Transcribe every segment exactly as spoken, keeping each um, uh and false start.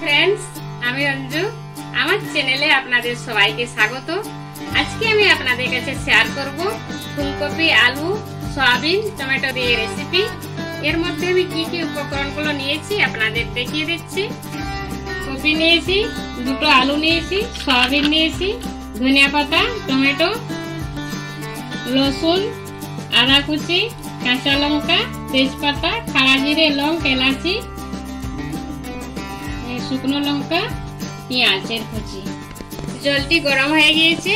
Friends आमी अंजू आमार चैनेले आपनादेर सबाइके स्वागत। आजके आमी आपनादेर काछे शेयर करब फुलकपि आलू सयाबिन टमेटो दिये रेसिपि। एर मध्ये आमी कि कि उपकरणगुलो नियेछि आपनादेर देखिये दिच्छि। कपि नियेछि, दुटो आलू नियेछि, सयाबिन नियेछि, धनिया पाता, टमेटो, रसुन, आदा कुचि, काঁচা লঙ্কা, তেজপাতা, খাড়া জিরে, লং, এলাচি, শুকনো লঙ্কা, পেঁয়াজের কুচি। জলটি গরম হয়ে গিয়েছে,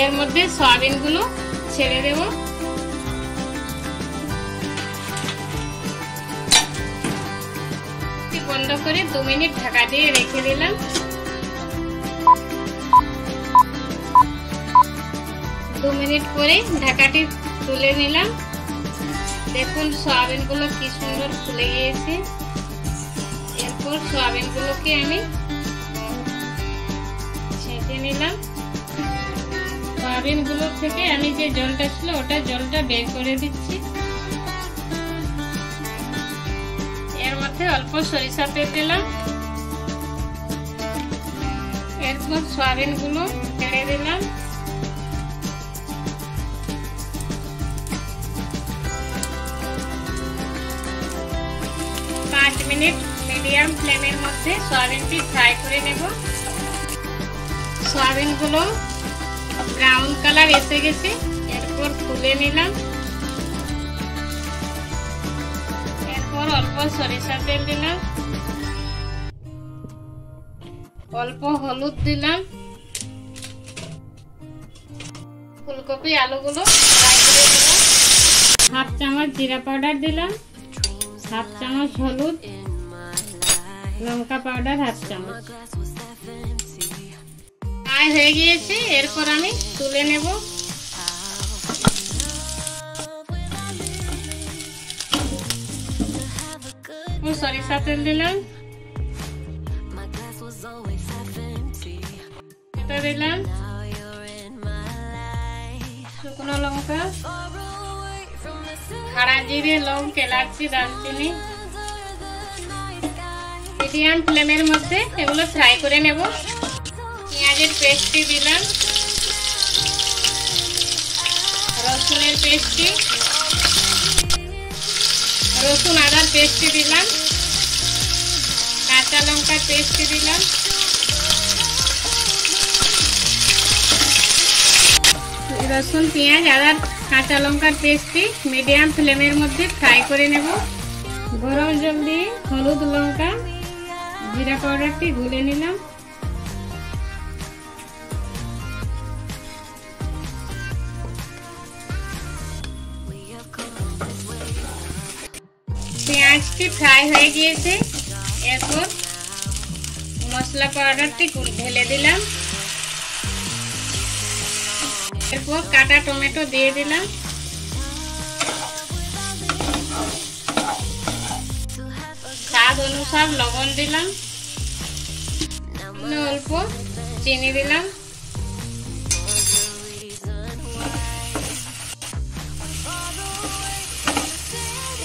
এর মধ্যে সয়াবিনগুলো ছেড়ে দেব। বন্ধ করে দু মিনিট ঢাকা দিয়ে রেখে দিলাম। দু মিনিট পরে ঢাকাটি তুলে নিলাম। দেখুন সয়াবিনগুলো কি সুন্দর ফুলে গিয়েছে। এরপর সয়াবিনগুলোকে আমি ছেঁকে নিলাম। সয়াবিনগুলো থেকে আমি যে জলটা ছিল ওটা জলটা বের করে দিচ্ছি। এর মধ্যে অল্প সরিষা তেল দিলাম। এরপর সয়াবিনগুলো ছেড়ে দিলাম। पाँच मिनट मीडियम फ्लेमेर मध्य सयाबिनटी फ्राई करे नेब। सयाबिनगुलो ब्राउन कलर एसे गेछे, एरपर तुले निलाम। एरपर अल्प सरिषा तेल दिलाम, अल्प हलुद दिलाम। फुलकपि आलूगुलो फ्राई करे नेब। हाफ चामच जीरा पाउडार दिलाम, हाफ चामच हलुद, लंका पाउडार हाफ चामच। फ्राई হয়ে গিয়েছে, এরপর আমি তুলে নেব। সরিষা তেল দিলাম, এটা দিলাম, শুকনো লঙ্কা, খাড়া জিরে, লং, এলাচি, দারচিনি। মিডিয়াম ফ্লেমের মধ্যে এগুলো ফ্রাই করে নেব। পেঁয়াজের পেস্টটি দিলাম, রসুনের পেস্টটি, রসুন আদার পেস্টটি দিলাম, কাঁচা লঙ্কার পেস্টটি দিলাম। রসুন, পেঁয়াজ, আদার, কাঁচা লঙ্কার পেস্টটি মিডিয়াম ফ্লেমের মধ্যে ফ্রাই করে নেব। গরম জল দিয়ে হলুদ, লঙ্কা, জিরা পাউডারটি গুলে নিলাম। পেঁয়াজটি ফ্রাই হয়ে গিয়েছে, এরপর মশলা পাউডারটি ঢেলে দিলাম। এরপর কাটা টমেটো দিয়ে দিলাম। স্বাদ অনুসার লবণ দিলাম, অল্প চিনি দিলাম।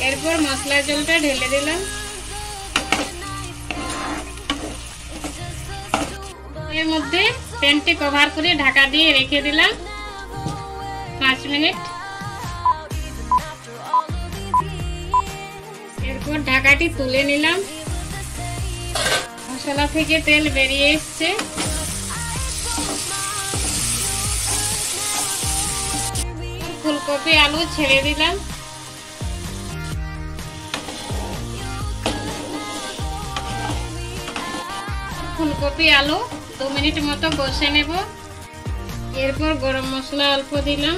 এরপর মশলা জলটা ঢেলে দিলাম। এর মধ্যে প্যানটি কভার করে ঢাকা দিয়ে রেখে দিলাম পাঁচ মিনিট। এরপর ঢাকাটি তুলে নিলাম। মশলা থেকে তেল বেরিয়ে এসছে। ফুলকপি আলু ছেড়ে দিলাম। ফুলকপি আলু দু মিনিট মতো কষে নেব। এরপর গরম মশলা অল্প দিলাম।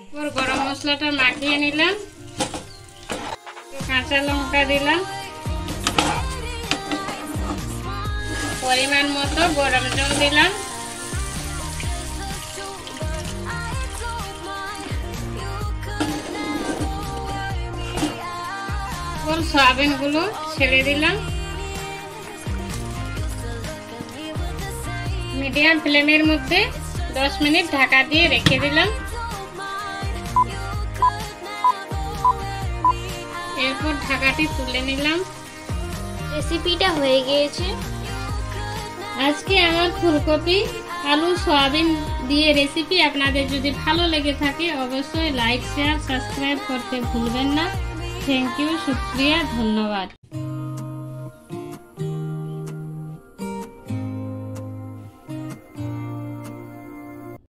এরপর গরম মশলাটা মাখিয়ে নিলাম। কাঁচা লঙ্কা দিলাম। পরিমাণ মতো গরম জল দিলাম। এরপর সয়াবিনগুলো ছেড়ে দিলাম। মিডিয়াম ফ্লেমের মধ্যে দশ মিনিট ঢাকা দিয়ে রেখে দিলাম। এরপর ঢাকাটি তুলে নিলাম। রেসিপিটা হয়ে গিয়েছে। আজকে আমার ফুলকপি আলু সয়াবিন দিয়ে রেসিপি আপনাদের যদি ভালো লেগে থাকে অবশ্যই লাইক শেয়ার সাবস্ক্রাইব করতে ভুলবেন না। থ্যাংক ইউ, শুকরিয়া, ধন্যবাদ।